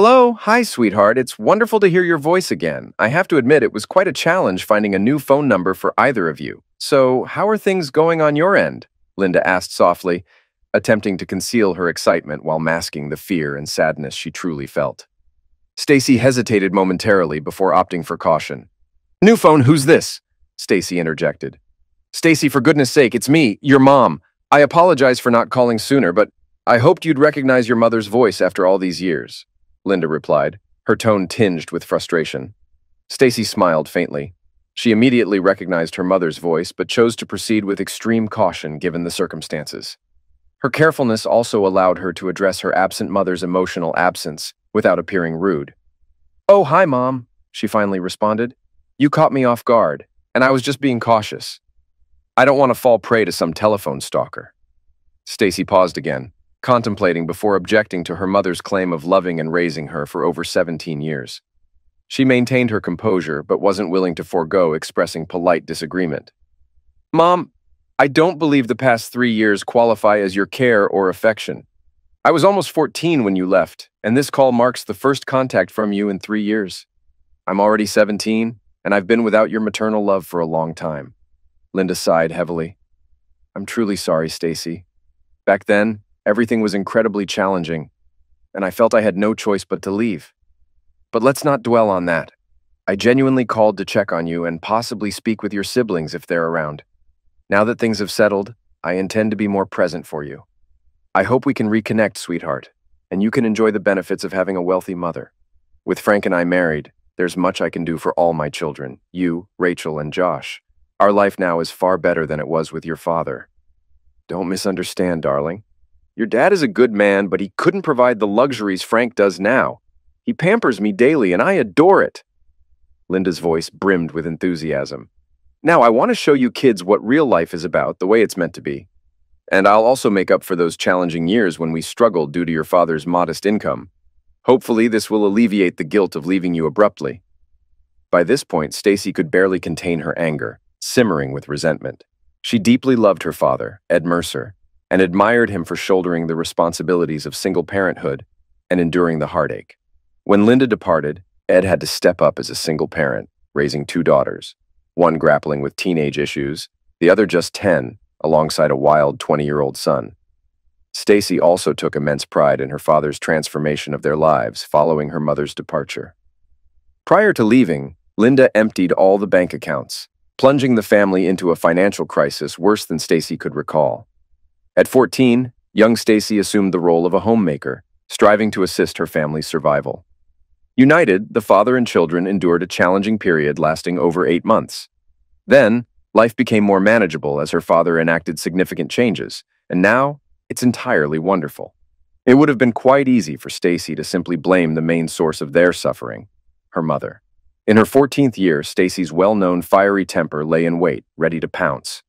Hello, hi sweetheart, it's wonderful to hear your voice again. I have to admit it was quite a challenge finding a new phone number for either of you. So, how are things going on your end? Linda asked softly, attempting to conceal her excitement while masking the fear and sadness she truly felt. Stacey hesitated momentarily before opting for caution. New phone, who's this? Stacey interjected. Stacey, for goodness sake, it's me, your mom. I apologize for not calling sooner, but I hoped you'd recognize your mother's voice after all these years. Linda replied, her tone tinged with frustration. Stacey smiled faintly. She immediately recognized her mother's voice, but chose to proceed with extreme caution given the circumstances. Her carefulness also allowed her to address her absent mother's emotional absence without appearing rude. "Oh, hi, Mom," she finally responded. "You caught me off guard, and I was just being cautious. I don't want to fall prey to some telephone stalker." Stacey paused again, contemplating before objecting to her mother's claim of loving and raising her for over 17 years. She maintained her composure but wasn't willing to forego expressing polite disagreement. "Mom, I don't believe the past 3 years qualify as your care or affection. I was almost 14 when you left, and this call marks the first contact from you in 3 years. I'm already 17, and I've been without your maternal love for a long time." Linda sighed heavily. "I'm truly sorry, Stacey. Back then, everything was incredibly challenging, and I felt I had no choice but to leave. But let's not dwell on that. I genuinely called to check on you and possibly speak with your siblings if they're around. Now that things have settled, I intend to be more present for you. I hope we can reconnect, sweetheart, and you can enjoy the benefits of having a wealthy mother. With Frank and I married, there's much I can do for all my children, you, Rachel, and Josh. Our life now is far better than it was with your father. Don't misunderstand, darling. Your dad is a good man, but he couldn't provide the luxuries Frank does now. He pampers me daily, and I adore it." Linda's voice brimmed with enthusiasm. "Now I want to show you kids what real life is about, the way it's meant to be. And I'll also make up for those challenging years when we struggled due to your father's modest income. Hopefully this will alleviate the guilt of leaving you abruptly." By this point, Stacey could barely contain her anger, simmering with resentment. She deeply loved her father, Ed Mercer, and admired him for shouldering the responsibilities of single parenthood and enduring the heartache. When Linda departed, Ed had to step up as a single parent, raising two daughters, one grappling with teenage issues, the other just 10, alongside a wild 20-year-old son. Stacey also took immense pride in her father's transformation of their lives following her mother's departure. Prior to leaving, Linda emptied all the bank accounts, plunging the family into a financial crisis worse than Stacey could recall. At 14, young Stacey assumed the role of a homemaker, striving to assist her family's survival. United, the father and children endured a challenging period lasting over 8 months. Then, life became more manageable as her father enacted significant changes, and now it's entirely wonderful. It would have been quite easy for Stacey to simply blame the main source of their suffering, her mother. In her 14th year, Stacey's well-known fiery temper lay in wait, ready to pounce.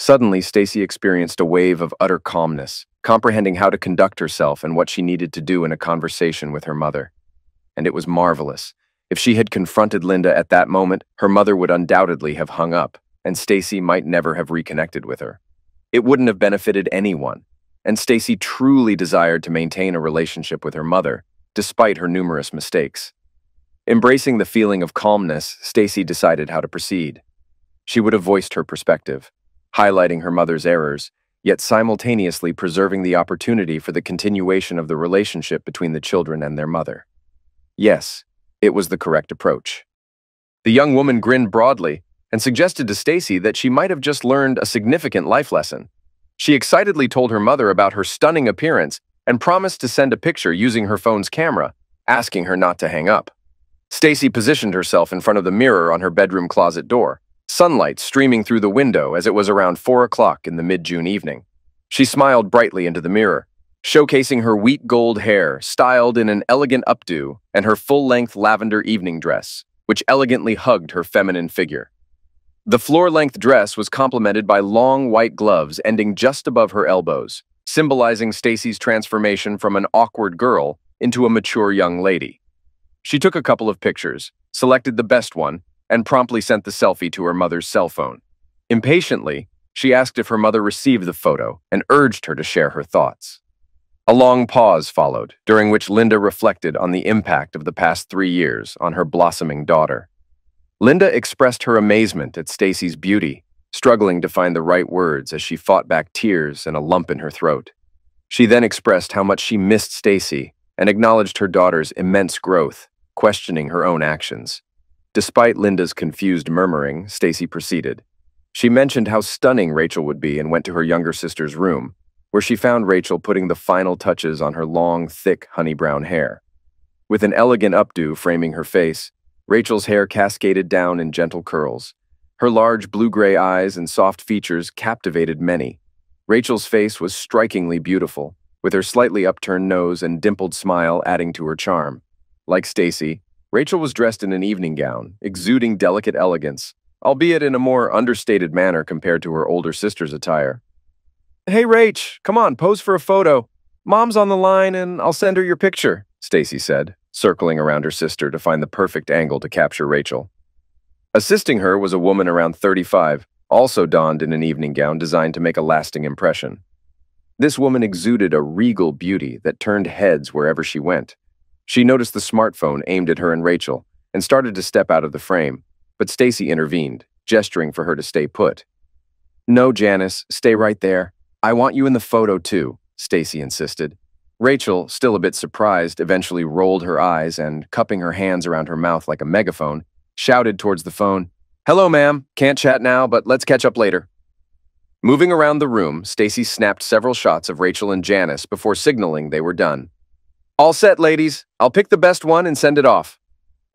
Suddenly, Stacey experienced a wave of utter calmness, comprehending how to conduct herself and what she needed to do in a conversation with her mother. And it was marvelous. If she had confronted Linda at that moment, her mother would undoubtedly have hung up, and Stacey might never have reconnected with her. It wouldn't have benefited anyone, and Stacey truly desired to maintain a relationship with her mother, despite her numerous mistakes. Embracing the feeling of calmness, Stacey decided how to proceed. She would have voiced her perspective, highlighting her mother's errors, yet simultaneously preserving the opportunity for the continuation of the relationship between the children and their mother. Yes, it was the correct approach. The young woman grinned broadly and suggested to Stacey that she might have just learned a significant life lesson. She excitedly told her mother about her stunning appearance and promised to send a picture using her phone's camera, asking her not to hang up. Stacey positioned herself in front of the mirror on her bedroom closet door, sunlight streaming through the window as it was around 4 o'clock in the mid-June evening. She smiled brightly into the mirror, showcasing her wheat gold hair styled in an elegant updo and her full-length lavender evening dress, which elegantly hugged her feminine figure. The floor-length dress was complemented by long white gloves ending just above her elbows, symbolizing Stacey's transformation from an awkward girl into a mature young lady. She took a couple of pictures, selected the best one, and promptly sent the selfie to her mother's cell phone. Impatiently, she asked if her mother received the photo and urged her to share her thoughts. A long pause followed, during which Linda reflected on the impact of the past 3 years on her blossoming daughter. Linda expressed her amazement at Stacey's beauty, struggling to find the right words as she fought back tears and a lump in her throat. She then expressed how much she missed Stacey and acknowledged her daughter's immense growth, questioning her own actions. Despite Linda's confused murmuring, Stacey proceeded. She mentioned how stunning Rachel would be and went to her younger sister's room, where she found Rachel putting the final touches on her long, thick, honey-brown hair. With an elegant updo framing her face, Rachel's hair cascaded down in gentle curls. Her large blue-gray eyes and soft features captivated many. Rachel's face was strikingly beautiful, with her slightly upturned nose and dimpled smile adding to her charm. Like Stacey, Rachel was dressed in an evening gown, exuding delicate elegance, albeit in a more understated manner compared to her older sister's attire. "Hey, Rach, come on, pose for a photo. Mom's on the line and I'll send her your picture," Stacey said, circling around her sister to find the perfect angle to capture Rachel. Assisting her was a woman around 35, also donned in an evening gown designed to make a lasting impression. This woman exuded a regal beauty that turned heads wherever she went. She noticed the smartphone aimed at her and Rachel and started to step out of the frame, but Stacey intervened, gesturing for her to stay put. "No, Janice, stay right there. I want you in the photo too," Stacey insisted. Rachel, still a bit surprised, eventually rolled her eyes and, cupping her hands around her mouth like a megaphone, shouted towards the phone, "Hello, ma'am. Can't chat now, but let's catch up later." Moving around the room, Stacey snapped several shots of Rachel and Janice before signaling they were done. "All set, ladies. I'll pick the best one and send it off."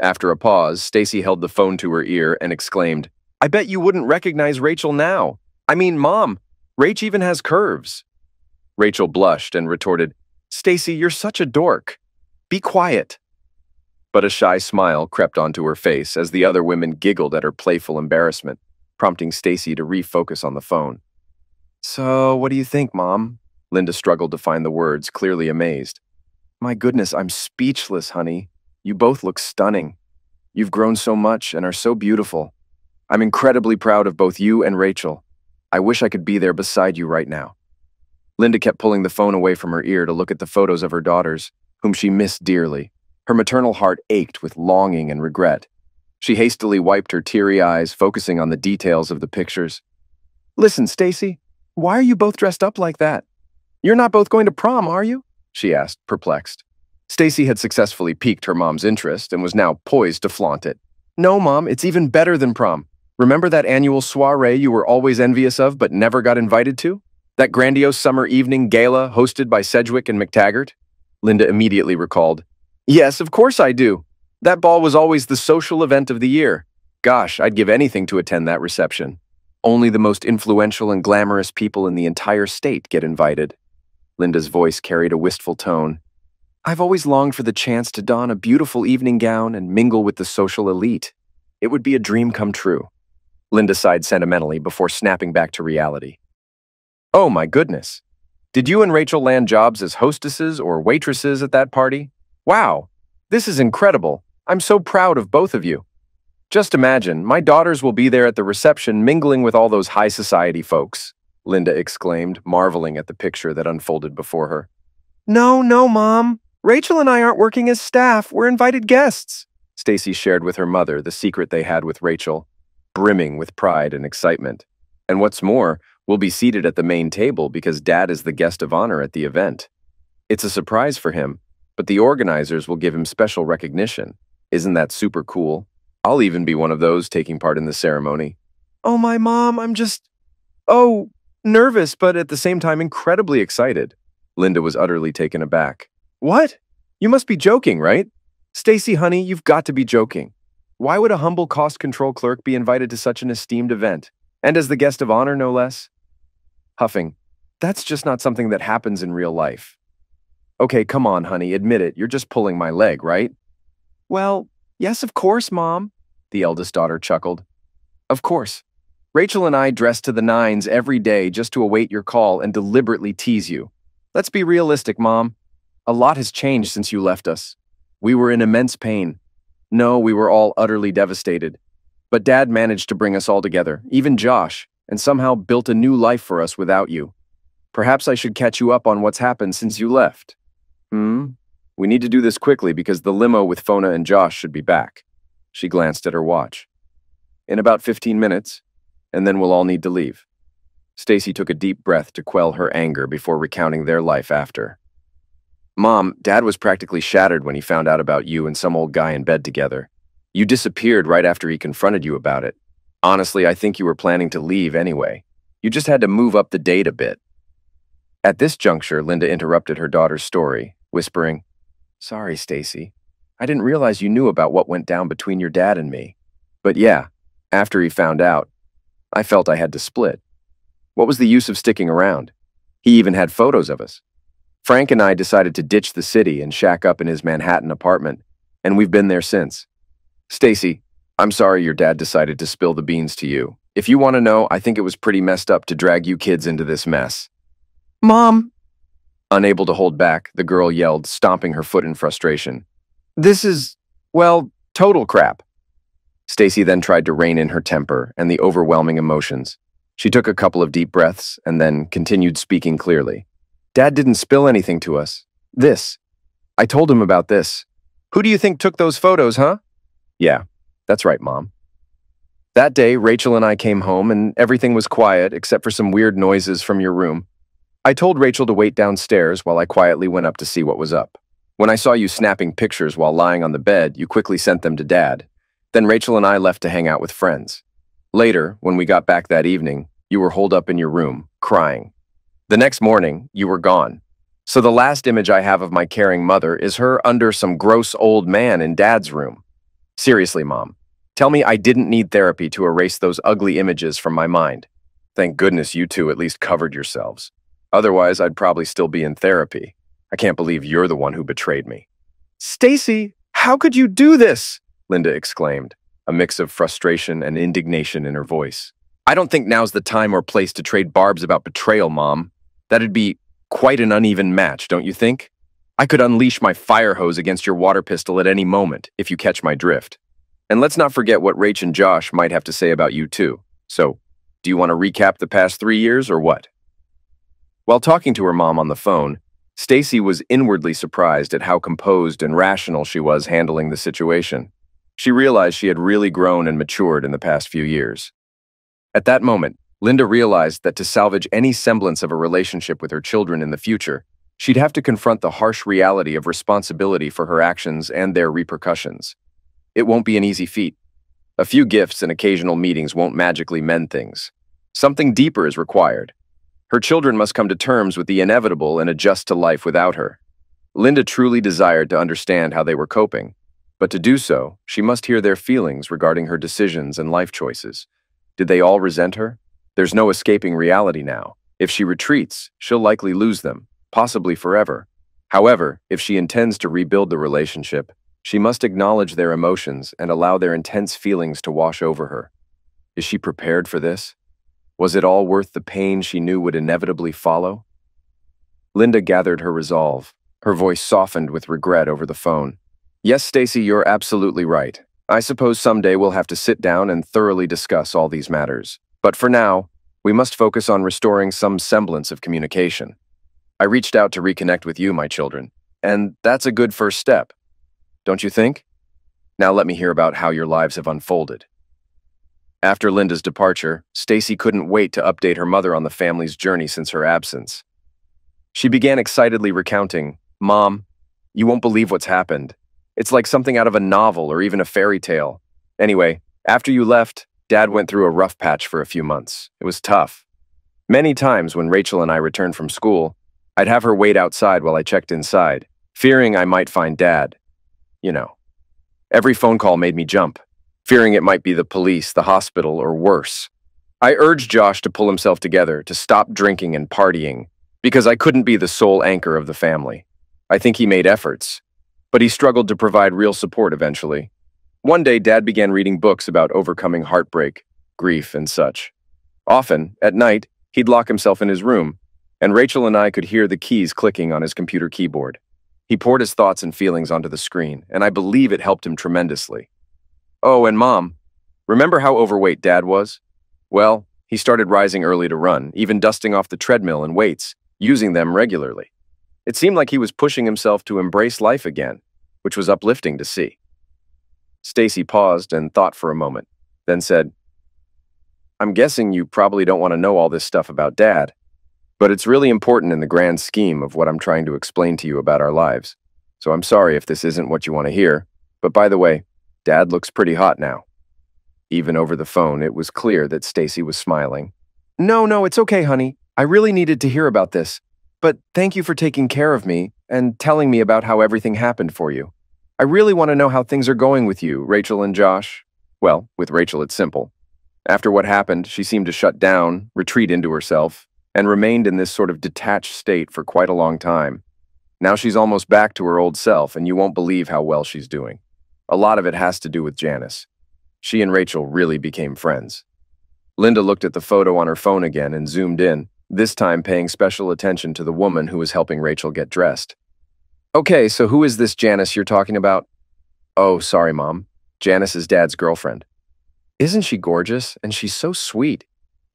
After a pause, Stacey held the phone to her ear and exclaimed, "I bet you wouldn't recognize Rachel now. I mean, Mom, Rach even has curves." Rachel blushed and retorted, "Stacey, you're such a dork. Be quiet." But a shy smile crept onto her face as the other women giggled at her playful embarrassment, prompting Stacey to refocus on the phone. "So, what do you think, Mom?" Linda struggled to find the words, clearly amazed. "My goodness, I'm speechless, honey. You both look stunning. You've grown so much and are so beautiful. I'm incredibly proud of both you and Rachel. I wish I could be there beside you right now." Linda kept pulling the phone away from her ear to look at the photos of her daughters, whom she missed dearly. Her maternal heart ached with longing and regret. She hastily wiped her teary eyes, focusing on the details of the pictures. "Listen, Stacey, why are you both dressed up like that? You're not both going to prom, are you?" she asked, perplexed. Stacey had successfully piqued her mom's interest and was now poised to flaunt it. "No, Mom, it's even better than prom. Remember that annual soiree you were always envious of but never got invited to? That grandiose summer evening gala hosted by Sedgwick and McTaggart?" Linda immediately recalled, "Yes, of course I do. That ball was always the social event of the year. Gosh, I'd give anything to attend that reception. Only the most influential and glamorous people in the entire state get invited." Linda's voice carried a wistful tone. "I've always longed for the chance to don a beautiful evening gown and mingle with the social elite. It would be a dream come true." Linda sighed sentimentally before snapping back to reality. "Oh my goodness. Did you and Rachel land jobs as hostesses or waitresses at that party? Wow, this is incredible. I'm so proud of both of you. Just imagine, my daughters will be there at the reception mingling with all those high society folks," Linda exclaimed, marveling at the picture that unfolded before her. No, Mom. Rachel and I aren't working as staff. We're invited guests," Stacey shared with her mother the secret they had with Rachel, brimming with pride and excitement. "And what's more, we'll be seated at the main table because Dad is the guest of honor at the event. It's a surprise for him, but the organizers will give him special recognition. Isn't that super cool? I'll even be one of those taking part in the ceremony." "Oh my, Mom, I'm just, nervous, but at the same time incredibly excited." Linda was utterly taken aback. "What? You must be joking, right? Stacey, honey, you've got to be joking. Why would a humble cost control clerk be invited to such an esteemed event? And as the guest of honor, no less?" Huffing, "That's just not something that happens in real life." "Okay, come on, honey, admit it. You're just pulling my leg, right?" "Well, yes, of course, Mom," the eldest daughter chuckled. "Of course. Rachel and I dress to the nines every day just to await your call and deliberately tease you. Let's be realistic, Mom. A lot has changed since you left us. We were in immense pain. No, we were all utterly devastated. But Dad managed to bring us all together, even Josh, and somehow built a new life for us without you. Perhaps I should catch you up on what's happened since you left. We need to do this quickly because the limo with Fona and Josh should be back. She glanced at her watch. In about 15 minutes, and then we'll all need to leave. Stacey took a deep breath to quell her anger before recounting their life after. Mom, Dad was practically shattered when he found out about you and some old guy in bed together. You disappeared right after he confronted you about it. Honestly, I think you were planning to leave anyway. You just had to move up the date a bit. At this juncture, Linda interrupted her daughter's story, whispering, "Sorry, Stacey. I didn't realize you knew about what went down between your dad and me. But yeah, after he found out, I felt I had to split. What was the use of sticking around? He even had photos of us. Frank and I decided to ditch the city and shack up in his Manhattan apartment, and we've been there since. Stacey, I'm sorry your dad decided to spill the beans to you. If you want to know, I think it was pretty messed up to drag you kids into this mess." "Mom!" Unable to hold back, the girl yelled, stomping her foot in frustration. "This is, well, total crap." Stacey then tried to rein in her temper and the overwhelming emotions. She took a couple of deep breaths and then continued speaking clearly. "Dad didn't spill anything to us. This. I told him about this. Who do you think took those photos, huh? Yeah, that's right, Mom. That day, Rachel and I came home and everything was quiet except for some weird noises from your room. I told Rachel to wait downstairs while I quietly went up to see what was up. When I saw you snapping pictures while lying on the bed, you quickly sent them to Dad. Then Rachel and I left to hang out with friends. Later, when we got back that evening, you were holed up in your room, crying. The next morning, you were gone. So the last image I have of my caring mother is her under some gross old man in Dad's room. Seriously, Mom, tell me I didn't need therapy to erase those ugly images from my mind. Thank goodness you two at least covered yourselves. Otherwise, I'd probably still be in therapy. I can't believe you're the one who betrayed me." "Stacey, how could you do this?" Linda exclaimed, a mix of frustration and indignation in her voice. "I don't think now's the time or place to trade barbs about betrayal, Mom. That'd be quite an uneven match, don't you think? I could unleash my fire hose against your water pistol at any moment, if you catch my drift. And let's not forget what Rach and Josh might have to say about you too. So, do you want to recap the past 3 years or what?" While talking to her mom on the phone, Stacey was inwardly surprised at how composed and rational she was handling the situation. She realized she had really grown and matured in the past few years. At that moment, Linda realized that to salvage any semblance of a relationship with her children in the future, she'd have to confront the harsh reality of responsibility for her actions and their repercussions. It won't be an easy feat. A few gifts and occasional meetings won't magically mend things. Something deeper is required. Her children must come to terms with the inevitable and adjust to life without her. Linda truly desired to understand how they were coping, but to do so, she must hear their feelings regarding her decisions and life choices. Did they all resent her? There's no escaping reality now. If she retreats, she'll likely lose them, possibly forever. However, if she intends to rebuild the relationship, she must acknowledge their emotions and allow their intense feelings to wash over her. Is she prepared for this? Was it all worth the pain she knew would inevitably follow? Linda gathered her resolve. Her voice softened with regret over the phone. "Yes, Stacey, you're absolutely right. I suppose someday we'll have to sit down and thoroughly discuss all these matters. But for now, we must focus on restoring some semblance of communication. I reached out to reconnect with you, my children, and that's a good first step. Don't you think? Now let me hear about how your lives have unfolded." After Linda's departure, Stacey couldn't wait to update her mother on the family's journey since her absence. She began excitedly recounting, "Mom, you won't believe what's happened. It's like something out of a novel or even a fairy tale. Anyway, after you left, Dad went through a rough patch for a few months. It was tough. Many times when Rachel and I returned from school, I'd have her wait outside while I checked inside, fearing I might find Dad. You know. Every phone call made me jump, fearing it might be the police, the hospital, or worse. I urged Josh to pull himself together, to stop drinking and partying, because I couldn't be the sole anchor of the family. I think he made efforts, but he struggled to provide real support eventually. One day, Dad began reading books about overcoming heartbreak, grief, and such. Often, at night, he'd lock himself in his room, and Rachel and I could hear the keys clicking on his computer keyboard. He poured his thoughts and feelings onto the screen, and I believe it helped him tremendously. Oh, and Mom, remember how overweight Dad was? Well, he started rising early to run, even dusting off the treadmill and weights, using them regularly. It seemed like he was pushing himself to embrace life again, which was uplifting to see. Stacey paused and thought for a moment, then said, "I'm guessing you probably don't want to know all this stuff about Dad, but it's really important in the grand scheme of what I'm trying to explain to you about our lives. So I'm sorry if this isn't what you want to hear, but by the way, Dad looks pretty hot now." Even over the phone, it was clear that Stacey was smiling. No, it's okay, honey. I really needed to hear about this, but thank you for taking care of me and telling me about how everything happened for you. I really want to know how things are going with you, Rachel and Josh. Well, with Rachel, it's simple. After what happened, she seemed to shut down, retreat into herself, and remained in this sort of detached state for quite a long time. Now she's almost back to her old self, and you won't believe how well she's doing. A lot of it has to do with Janice. She and Rachel really became friends. Linda looked at the photo on her phone again and zoomed in, this time paying special attention to the woman who was helping Rachel get dressed. "Okay, so who is this Janice you're talking about?" "Oh, sorry, Mom. Janice is Dad's girlfriend." "Isn't she gorgeous? And she's so sweet.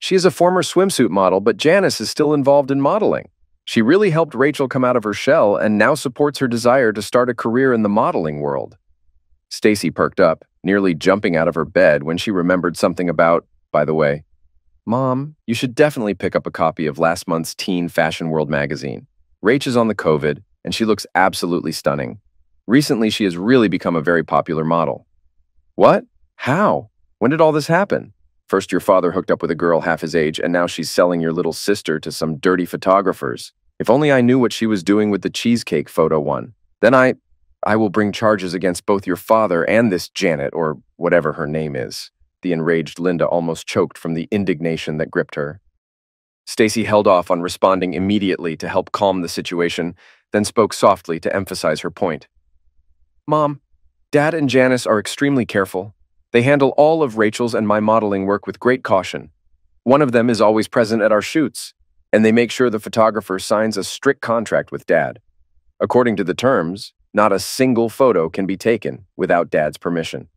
She is a former swimsuit model, but Janice is still involved in modeling. She really helped Rachel come out of her shell and now supports her desire to start a career in the modeling world." Stacey perked up, nearly jumping out of her bed when she remembered something about, by the way, "Mom, you should definitely pick up a copy of last month's Teen Fashion World magazine. Rach is on the COVID, and she looks absolutely stunning. Recently, she has really become a very popular model." "What? How? When did all this happen? First your father hooked up with a girl half his age, and now she's selling your little sister to some dirty photographers. If only I knew what she was doing with the cheesecake photo one. Then I will bring charges against both your father and this Janet, or whatever her name is." The enraged Linda almost choked from the indignation that gripped her. Stacey held off on responding immediately to help calm the situation, then spoke softly to emphasize her point. "Mom, Dad and Janice are extremely careful. They handle all of Rachel's and my modeling work with great caution. One of them is always present at our shoots, and they make sure the photographer signs a strict contract with Dad. According to the terms, not a single photo can be taken without Dad's permission."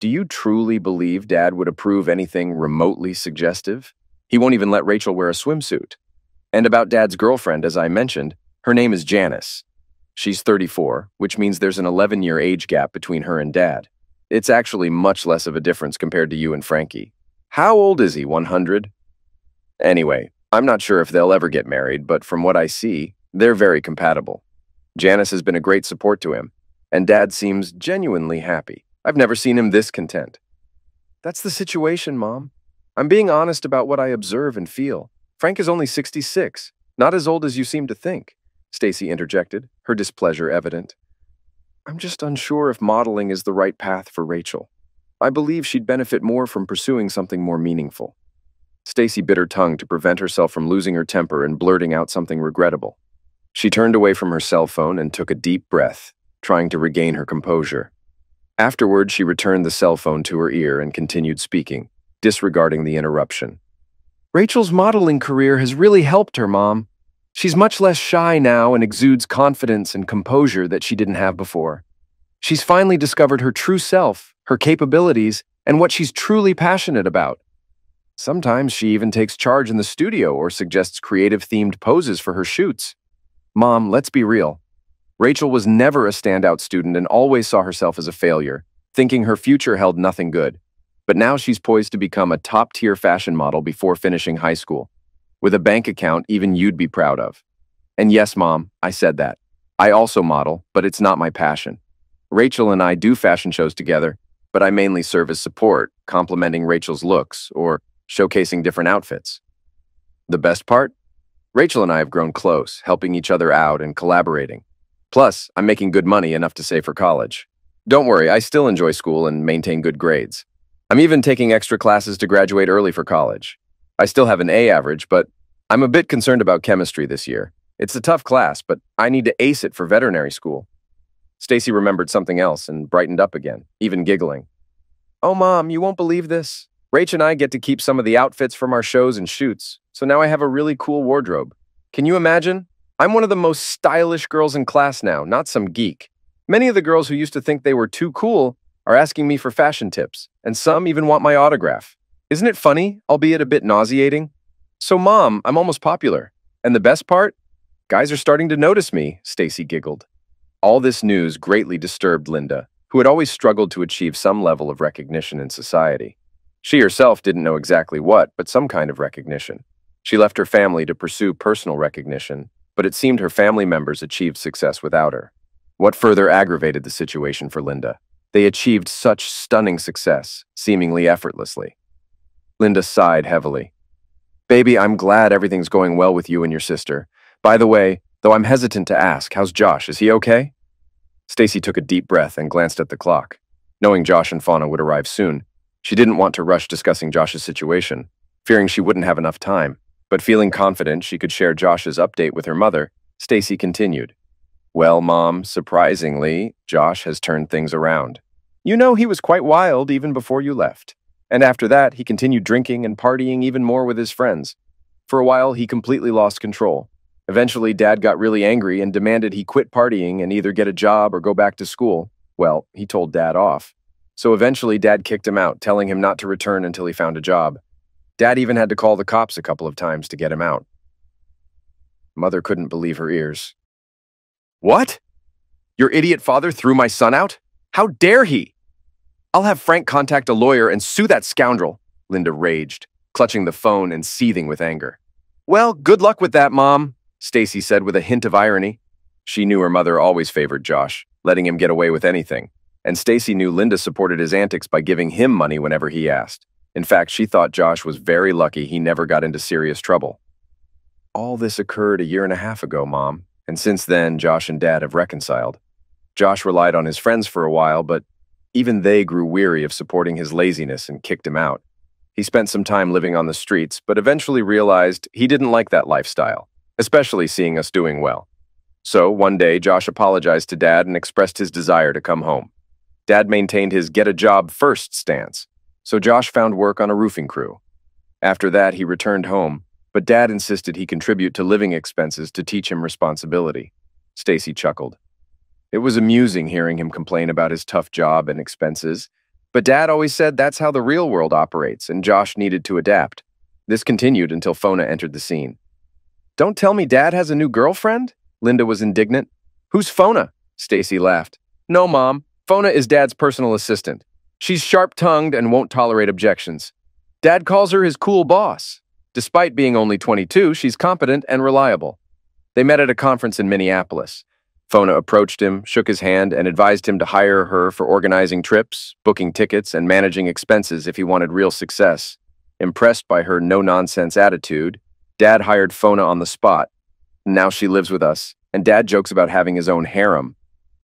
"Do you truly believe Dad would approve anything remotely suggestive? He won't even let Rachel wear a swimsuit. And about Dad's girlfriend, as I mentioned, her name is Janice. She's 34, which means there's an 11-year age gap between her and Dad. It's actually much less of a difference compared to you and Frankie. How old is he, 100? Anyway, I'm not sure if they'll ever get married, but from what I see, they're very compatible. Janice has been a great support to him, and Dad seems genuinely happy. I've never seen him this content." "That's the situation, Mom. I'm being honest about what I observe and feel. Frank is only 66, not as old as you seem to think," Stacey interjected, her displeasure evident. "I'm just unsure if modeling is the right path for Rachel. I believe she'd benefit more from pursuing something more meaningful." Stacey bit her tongue to prevent herself from losing her temper and blurting out something regrettable. She turned away from her cell phone and took a deep breath, trying to regain her composure. Afterward, she returned the cell phone to her ear and continued speaking, disregarding the interruption. "Rachel's modeling career has really helped her, Mom. She's much less shy now and exudes confidence and composure that she didn't have before. She's finally discovered her true self, her capabilities, and what she's truly passionate about. Sometimes she even takes charge in the studio or suggests creative-themed poses for her shoots. Mom, let's be real. Rachel was never a standout student and always saw herself as a failure, thinking her future held nothing good. But now she's poised to become a top-tier fashion model before finishing high school, with a bank account even you'd be proud of. And yes, Mom, I said that. I also model, but it's not my passion. Rachel and I do fashion shows together, but I mainly serve as support, complementing Rachel's looks or showcasing different outfits. The best part? Rachel and I have grown close, helping each other out and collaborating. Plus, I'm making good money, enough to save for college. Don't worry, I still enjoy school and maintain good grades. I'm even taking extra classes to graduate early for college. I still have an A average, but I'm a bit concerned about chemistry this year. It's a tough class, but I need to ace it for veterinary school." Stacey remembered something else and brightened up again, even giggling. "Oh, Mom, you won't believe this. Rach and I get to keep some of the outfits from our shows and shoots, so now I have a really cool wardrobe. Can you imagine? I'm one of the most stylish girls in class now, not some geek. Many of the girls who used to think they were too cool are asking me for fashion tips, and some even want my autograph. Isn't it funny, albeit a bit nauseating? So Mom, I'm almost popular. And the best part? Guys are starting to notice me, Stacey giggled. All this news greatly disturbed Linda, who had always struggled to achieve some level of recognition in society. She herself didn't know exactly what, but some kind of recognition. She left her family to pursue personal recognition, but it seemed her family members achieved success without her. What further aggravated the situation for Linda? They achieved such stunning success, seemingly effortlessly. Linda sighed heavily. Baby, I'm glad everything's going well with you and your sister. By the way, though I'm hesitant to ask, how's Josh? Is he okay? Stacey took a deep breath and glanced at the clock. Knowing Josh and Fauna would arrive soon, she didn't want to rush discussing Josh's situation, fearing she wouldn't have enough time. But feeling confident she could share Josh's update with her mother, Stacey continued. Well, Mom, surprisingly, Josh has turned things around. You know, he was quite wild even before you left. And after that, he continued drinking and partying even more with his friends. For a while, he completely lost control. Eventually, Dad got really angry and demanded he quit partying and either get a job or go back to school. Well, he told Dad off. So eventually, Dad kicked him out, telling him not to return until he found a job. Dad even had to call the cops a couple of times to get him out. Mother couldn't believe her ears. What? Your idiot father threw my son out? How dare he? I'll have Frank contact a lawyer and sue that scoundrel, Linda raged, clutching the phone and seething with anger. Well, good luck with that, Mom, Stacey said with a hint of irony. She knew her mother always favored Josh, letting him get away with anything, and Stacey knew Linda supported his antics by giving him money whenever he asked. In fact, she thought Josh was very lucky he never got into serious trouble. All this occurred a year and a half ago, Mom, and since then, Josh and Dad have reconciled. Josh relied on his friends for a while, but even they grew weary of supporting his laziness and kicked him out. He spent some time living on the streets, but eventually realized he didn't like that lifestyle, especially seeing us doing well. So, one day, Josh apologized to Dad and expressed his desire to come home. Dad maintained his get-a-job-first stance. So Josh found work on a roofing crew. After that, he returned home, but Dad insisted he contribute to living expenses to teach him responsibility. Stacey chuckled. It was amusing hearing him complain about his tough job and expenses, but Dad always said that's how the real world operates, and Josh needed to adapt. This continued until Fauna entered the scene. Don't tell me Dad has a new girlfriend? Linda was indignant. Who's Fauna? Stacey laughed. No, Mom. Fauna is Dad's personal assistant. She's sharp-tongued and won't tolerate objections. Dad calls her his cool boss. Despite being only 22, she's competent and reliable. They met at a conference in Minneapolis. Fauna approached him, shook his hand, and advised him to hire her for organizing trips, booking tickets, and managing expenses if he wanted real success. Impressed by her no-nonsense attitude, Dad hired Fauna on the spot. Now she lives with us, and Dad jokes about having his own harem.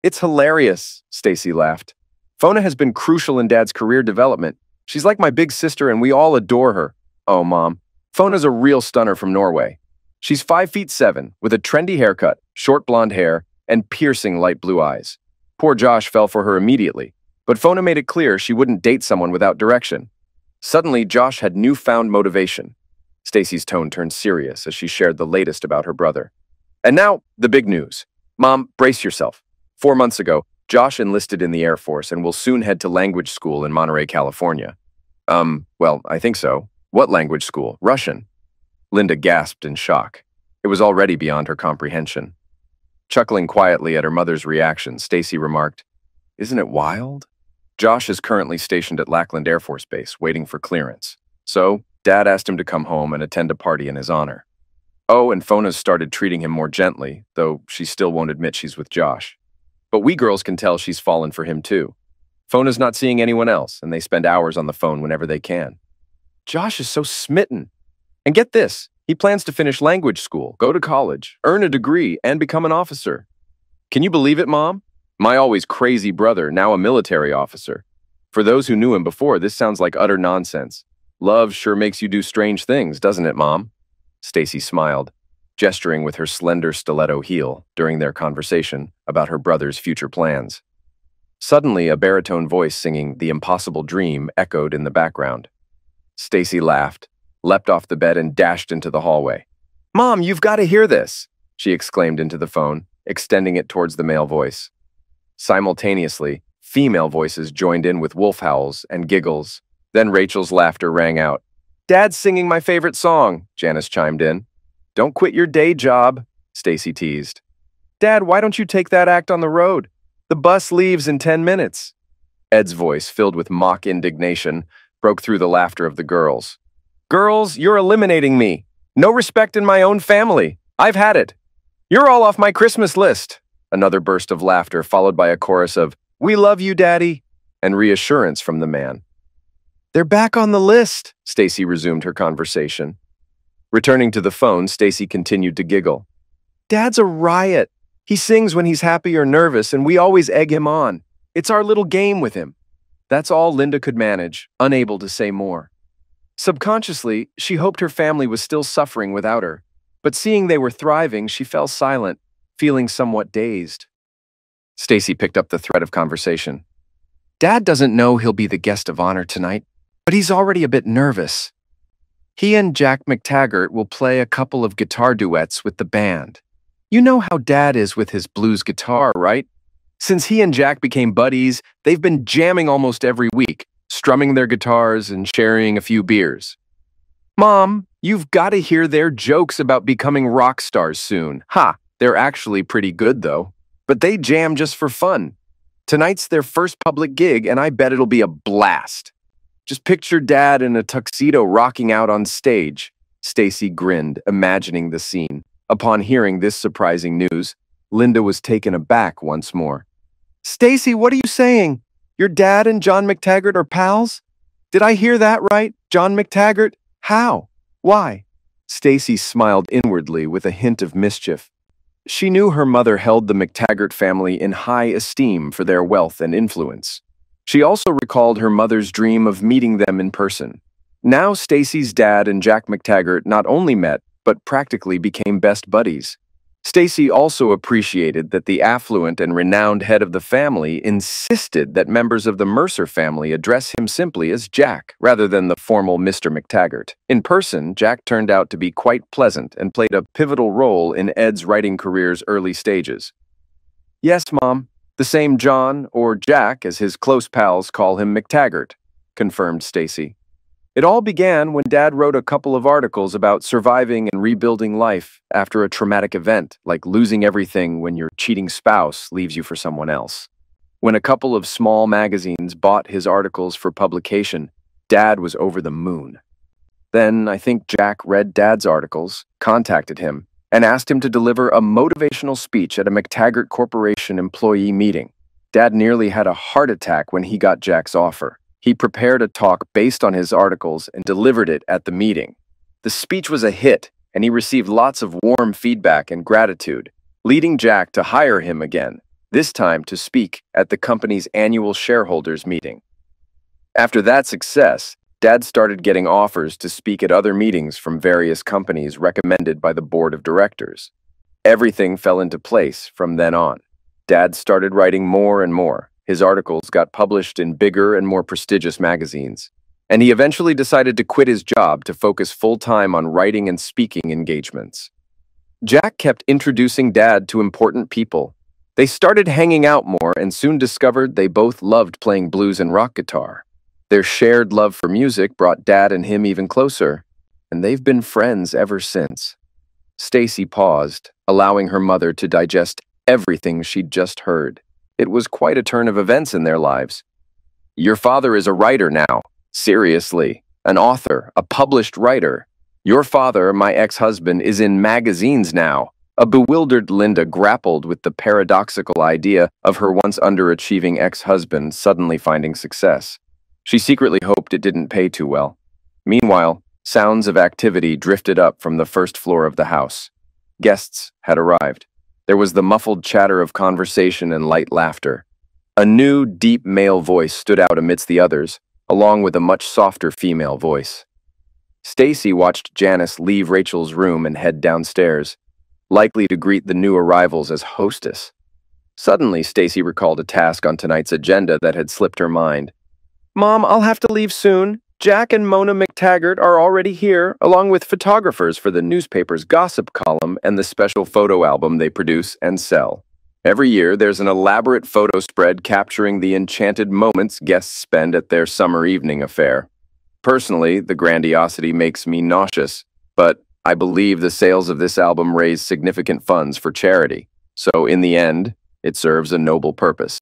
It's hilarious, Stacey laughed. Fauna has been crucial in Dad's career development. She's like my big sister and we all adore her. Oh, Mom, Fauna's a real stunner from Norway. She's 5'7", with a trendy haircut, short blonde hair, and piercing light blue eyes. Poor Josh fell for her immediately, but Fauna made it clear she wouldn't date someone without direction. Suddenly, Josh had newfound motivation. Stacey's tone turned serious as she shared the latest about her brother. And now, the big news. Mom, brace yourself. 4 months ago, Josh enlisted in the Air Force and will soon head to language school in Monterey, California. Well, I think so. What language school? Russian. Linda gasped in shock. It was already beyond her comprehension. Chuckling quietly at her mother's reaction, Stacey remarked, "Isn't it wild?" Josh is currently stationed at Lackland Air Force Base, waiting for clearance. So, Dad asked him to come home and attend a party in his honor. Oh, and Fauna's started treating him more gently, though she still won't admit she's with Josh. But we girls can tell she's fallen for him too. Fauna's not seeing anyone else, and they spend hours on the phone whenever they can. Josh is so smitten. And get this, he plans to finish language school, go to college, earn a degree, and become an officer. Can you believe it, Mom? My always crazy brother, now a military officer. For those who knew him before, this sounds like utter nonsense. Love sure makes you do strange things, doesn't it, Mom? Stacey smiled, gesturing with her slender stiletto heel during their conversation about her brother's future plans. Suddenly, a baritone voice singing The Impossible Dream echoed in the background. Stacey laughed, leapt off the bed, and dashed into the hallway. Mom, you've got to hear this, she exclaimed into the phone, extending it towards the male voice. Simultaneously, female voices joined in with wolf howls and giggles. Then Rachel's laughter rang out. Dad's singing my favorite song, Janice chimed in. Don't quit your day job, Stacey teased. Dad, why don't you take that act on the road? The bus leaves in 10 minutes. Ed's voice, filled with mock indignation, broke through the laughter of the girls. Girls, you're eliminating me. No respect in my own family. I've had it. You're all off my Christmas list. Another burst of laughter, followed by a chorus of, We love you, Daddy, and reassurance from the man. They're back on the list, Stacey resumed her conversation. Returning to the phone, Stacey continued to giggle. Dad's a riot. He sings when he's happy or nervous, and we always egg him on. It's our little game with him. That's all Linda could manage, unable to say more. Subconsciously, she hoped her family was still suffering without her, but seeing they were thriving, she fell silent, feeling somewhat dazed. Stacey picked up the thread of conversation. Dad doesn't know he'll be the guest of honor tonight, but he's already a bit nervous. He and Jack McTaggart will play a couple of guitar duets with the band. You know how Dad is with his blues guitar, right? Since he and Jack became buddies, they've been jamming almost every week, strumming their guitars and sharing a few beers. Mom, you've got to hear their jokes about becoming rock stars soon. Ha, they're actually pretty good, though. But they jam just for fun. Tonight's their first public gig, and I bet it'll be a blast. Just picture Dad in a tuxedo rocking out on stage. Stacey grinned, imagining the scene. Upon hearing this surprising news, Linda was taken aback once more. Stacey, what are you saying? Your dad and John McTaggart are pals? Did I hear that right? John McTaggart? How? Why? Stacey smiled inwardly with a hint of mischief. She knew her mother held the McTaggart family in high esteem for their wealth and influence. She also recalled her mother's dream of meeting them in person. Now Stacey's dad and Jack McTaggart not only met, but practically became best buddies. Stacey also appreciated that the affluent and renowned head of the family insisted that members of the Mercer family address him simply as Jack, rather than the formal Mr. McTaggart. In person, Jack turned out to be quite pleasant and played a pivotal role in Ed's writing career's early stages. Yes, Mom, the same John, or Jack, as his close pals call him, McTaggart, confirmed Stacey. It all began when Dad wrote a couple of articles about surviving and rebuilding life after a traumatic event, like losing everything when your cheating spouse leaves you for someone else. When a couple of small magazines bought his articles for publication, Dad was over the moon. Then I think Jack read Dad's articles, contacted him, and asked him to deliver a motivational speech at a McTaggart Corporation employee meeting. Dad nearly had a heart attack when he got Jack's offer. He prepared a talk based on his articles and delivered it at the meeting. The speech was a hit, and he received lots of warm feedback and gratitude, leading Jack to hire him again, this time to speak at the company's annual shareholders meeting. After that success, Dad started getting offers to speak at other meetings from various companies recommended by the board of directors. Everything fell into place from then on. Dad started writing more and more. His articles got published in bigger and more prestigious magazines, and he eventually decided to quit his job to focus full-time on writing and speaking engagements. Jack kept introducing Dad to important people. They started hanging out more and soon discovered they both loved playing blues and rock guitar. Their shared love for music brought Dad and him even closer, and they've been friends ever since. Stacey paused, allowing her mother to digest everything she'd just heard. It was quite a turn of events in their lives. Your father is a writer now. Seriously. An author. A published writer. Your father, my ex-husband, is in magazines now. A bewildered Linda grappled with the paradoxical idea of her once underachieving ex-husband suddenly finding success. She secretly hoped it didn't pay too well. Meanwhile, sounds of activity drifted up from the first floor of the house. Guests had arrived. There was the muffled chatter of conversation and light laughter. A new, deep male voice stood out amidst the others, along with a much softer female voice. Stacey watched Janice leave Rachel's room and head downstairs, likely to greet the new arrivals as hostess. Suddenly, Stacey recalled a task on tonight's agenda that had slipped her mind. Mom, I'll have to leave soon. Jack and Mona McTaggart are already here, along with photographers for the newspaper's gossip column and the special photo album they produce and sell. Every year, there's an elaborate photo spread capturing the enchanted moments guests spend at their summer evening affair. Personally, the grandiosity makes me nauseous, but I believe the sales of this album raised significant funds for charity, so in the end, it serves a noble purpose.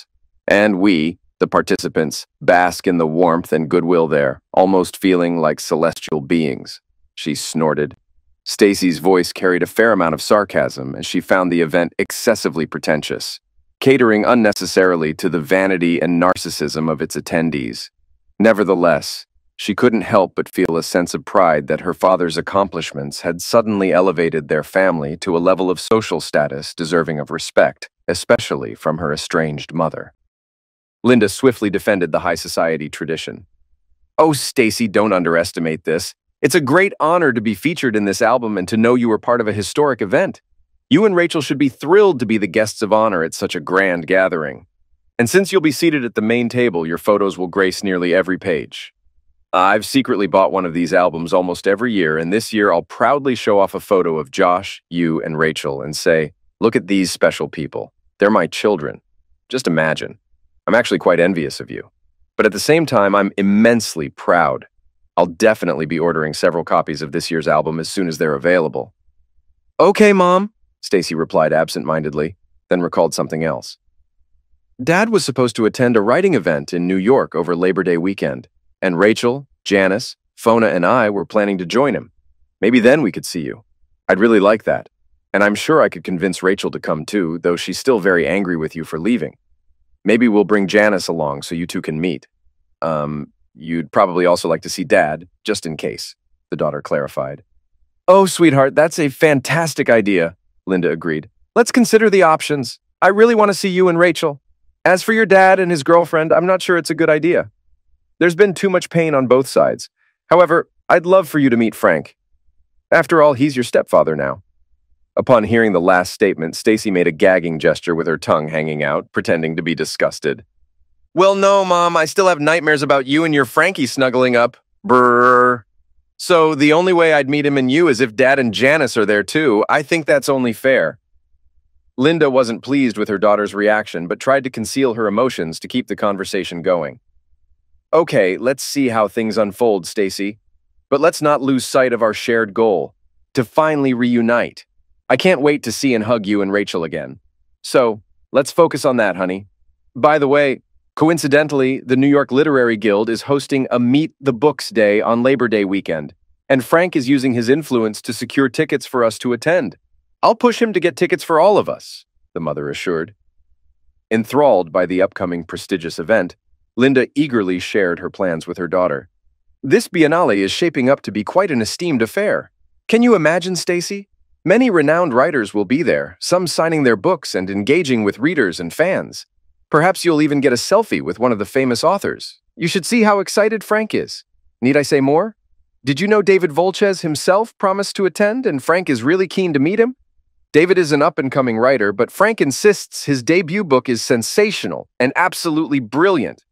And we, the participants, bask in the warmth and goodwill there, almost feeling like celestial beings," she snorted. Stacey's voice carried a fair amount of sarcasm as she found the event excessively pretentious, catering unnecessarily to the vanity and narcissism of its attendees. Nevertheless, she couldn't help but feel a sense of pride that her father's accomplishments had suddenly elevated their family to a level of social status deserving of respect, especially from her estranged mother. Linda swiftly defended the high society tradition. "Oh, Stacey, don't underestimate this. It's a great honor to be featured in this album and to know you were part of a historic event. You and Rachel should be thrilled to be the guests of honor at such a grand gathering. And since you'll be seated at the main table, your photos will grace nearly every page. I've secretly bought one of these albums almost every year, and this year I'll proudly show off a photo of Josh, you, and Rachel and say, 'Look at these special people. They're my children.' Just imagine. I'm actually quite envious of you. But at the same time, I'm immensely proud. I'll definitely be ordering several copies of this year's album as soon as they're available." "Okay, Mom," Stacey replied absent-mindedly, then recalled something else. "Dad was supposed to attend a writing event in New York over Labor Day weekend, and Rachel, Janice, Fona, and I were planning to join him. Maybe then we could see you. I'd really like that, and I'm sure I could convince Rachel to come too, though she's still very angry with you for leaving. Maybe we'll bring Janice along so you two can meet. You'd probably also like to see Dad, just in case," the daughter clarified. "Oh, sweetheart, that's a fantastic idea," Linda agreed. "Let's consider the options. I really want to see you and Rachel. As for your dad and his girlfriend, I'm not sure it's a good idea. There's been too much pain on both sides. However, I'd love for you to meet Frank. After all, he's your stepfather now." Upon hearing the last statement, Stacey made a gagging gesture with her tongue hanging out, pretending to be disgusted. "Well, no, Mom, I still have nightmares about you and your Frankie snuggling up. Brrr. So the only way I'd meet him and you is if Dad and Janice are there too. I think that's only fair." Linda wasn't pleased with her daughter's reaction, but tried to conceal her emotions to keep the conversation going. "Okay, let's see how things unfold, Stacey. But let's not lose sight of our shared goal, to finally reunite. I can't wait to see and hug you and Rachel again. So, let's focus on that, honey. By the way, coincidentally, the New York Literary Guild is hosting a Meet the Books Day on Labor Day weekend, and Frank is using his influence to secure tickets for us to attend. I'll push him to get tickets for all of us," the mother assured. Enthralled by the upcoming prestigious event, Linda eagerly shared her plans with her daughter. "This biennale is shaping up to be quite an esteemed affair. Can you imagine, Stacey? Many renowned writers will be there, some signing their books and engaging with readers and fans. Perhaps you'll even get a selfie with one of the famous authors. You should see how excited Frank is. Need I say more? Did you know David Volchez himself promised to attend and Frank is really keen to meet him? David is an up-and-coming writer, but Frank insists his debut book is sensational and absolutely brilliant."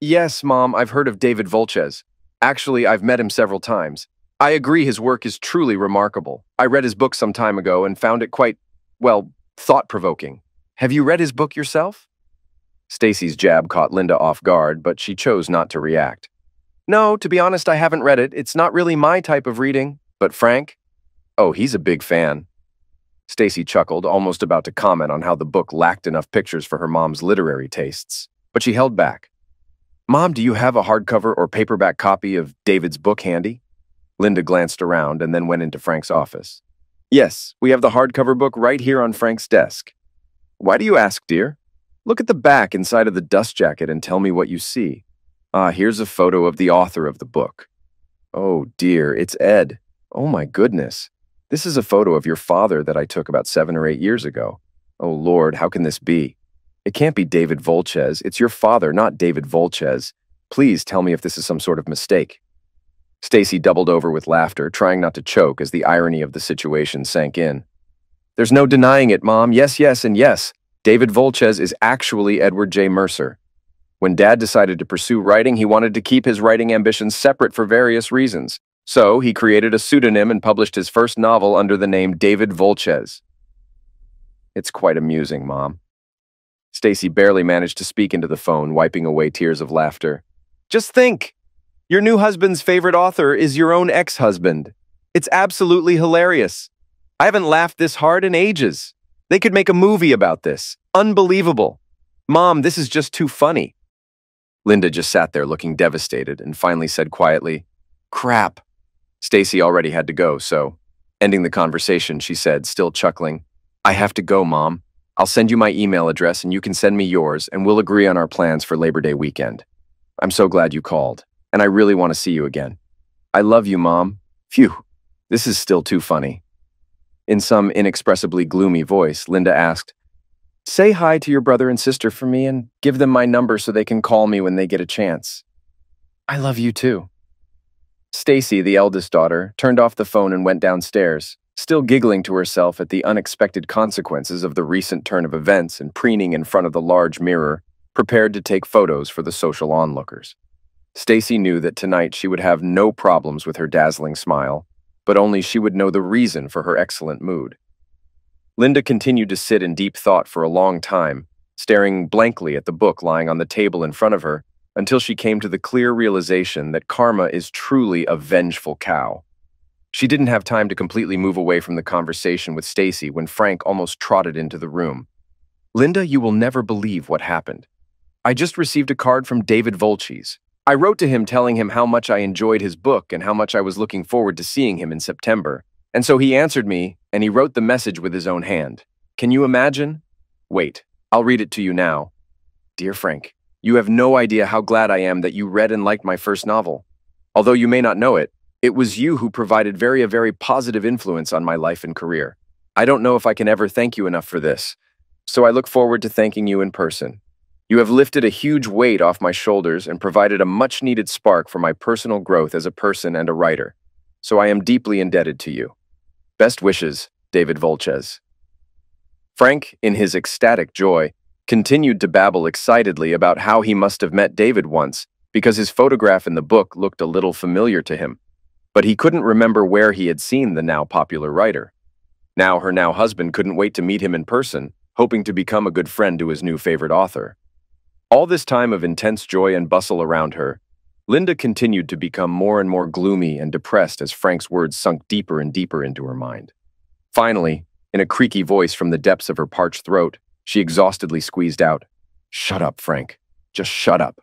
"Yes, Mom, I've heard of David Volchez. Actually, I've met him several times. I agree his work is truly remarkable. I read his book some time ago and found it quite, well, thought-provoking. Have you read his book yourself?" Stacey's jab caught Linda off guard, but she chose not to react. "No, to be honest, I haven't read it. It's not really my type of reading. But Frank? Oh, he's a big fan." Stacey chuckled, almost about to comment on how the book lacked enough pictures for her mom's literary tastes, but she held back. "Mom, do you have a hardcover or paperback copy of David's book handy?" Linda glanced around and then went into Frank's office. "Yes, we have the hardcover book right here on Frank's desk." "Why do you ask, dear? Look at the back inside of the dust jacket and tell me what you see. Ah, here's a photo of the author of the book. Oh dear, it's Ed. Oh my goodness. This is a photo of your father that I took about 7 or 8 years ago. Oh Lord, how can this be? It can't be David Volchez. It's your father, not David Volchez. Please tell me if this is some sort of mistake." Stacey doubled over with laughter, trying not to choke as the irony of the situation sank in. "There's no denying it, Mom. Yes, yes, and yes. David Volchez is actually Edward J. Mercer. When Dad decided to pursue writing, he wanted to keep his writing ambitions separate for various reasons. So he created a pseudonym and published his first novel under the name David Volchez." "It's quite amusing, Mom." Stacey barely managed to speak into the phone, wiping away tears of laughter. "Just think! Your new husband's favorite author is your own ex-husband. It's absolutely hilarious. I haven't laughed this hard in ages. They could make a movie about this. Unbelievable. Mom, this is just too funny. Linda just sat there looking devastated and finally said quietly, "Crap." Stacey already had to go, so, ending the conversation, she said, still chuckling, "I have to go, Mom. I'll send you my email address and you can send me yours and we'll agree on our plans for Labor Day weekend. I'm so glad you called, and I really want to see you again. I love you, Mom." Phew, this is still too funny. In some inexpressibly gloomy voice, Linda asked, "Say hi to your brother and sister for me and give them my number so they can call me when they get a chance. I love you too." Stacey, the eldest daughter, turned off the phone and went downstairs, still giggling to herself at the unexpected consequences of the recent turn of events and preening in front of the large mirror, prepared to take photos for the social onlookers. Stacey knew that tonight she would have no problems with her dazzling smile, but only she would know the reason for her excellent mood. Linda continued to sit in deep thought for a long time, staring blankly at the book lying on the table in front of her, until she came to the clear realization that karma is truly a vengeful cow. She didn't have time to completely move away from the conversation with Stacey when Frank almost trotted into the room. "Linda, you will never believe what happened. I just received a card from David Volchez. I wrote to him telling him how much I enjoyed his book and how much I was looking forward to seeing him in September. And so he answered me, and he wrote the message with his own hand. Can you imagine? Wait, I'll read it to you now. Dear Frank, you have no idea how glad I am that you read and liked my first novel. Although you may not know it, it was you who provided a very positive influence on my life and career. I don't know if I can ever thank you enough for this, so I look forward to thanking you in person. You have lifted a huge weight off my shoulders and provided a much-needed spark for my personal growth as a person and a writer, so I am deeply indebted to you. Best wishes, David Volchez." Frank, in his ecstatic joy, continued to babble excitedly about how he must have met David once because his photograph in the book looked a little familiar to him, but he couldn't remember where he had seen the now-popular writer. Now her now-husband couldn't wait to meet him in person, hoping to become a good friend to his new favorite author. All this time of intense joy and bustle around her, Linda continued to become more and more gloomy and depressed as Frank's words sunk deeper and deeper into her mind. Finally, in a creaky voice from the depths of her parched throat, she exhaustedly squeezed out, "Shut up, Frank. Just shut up."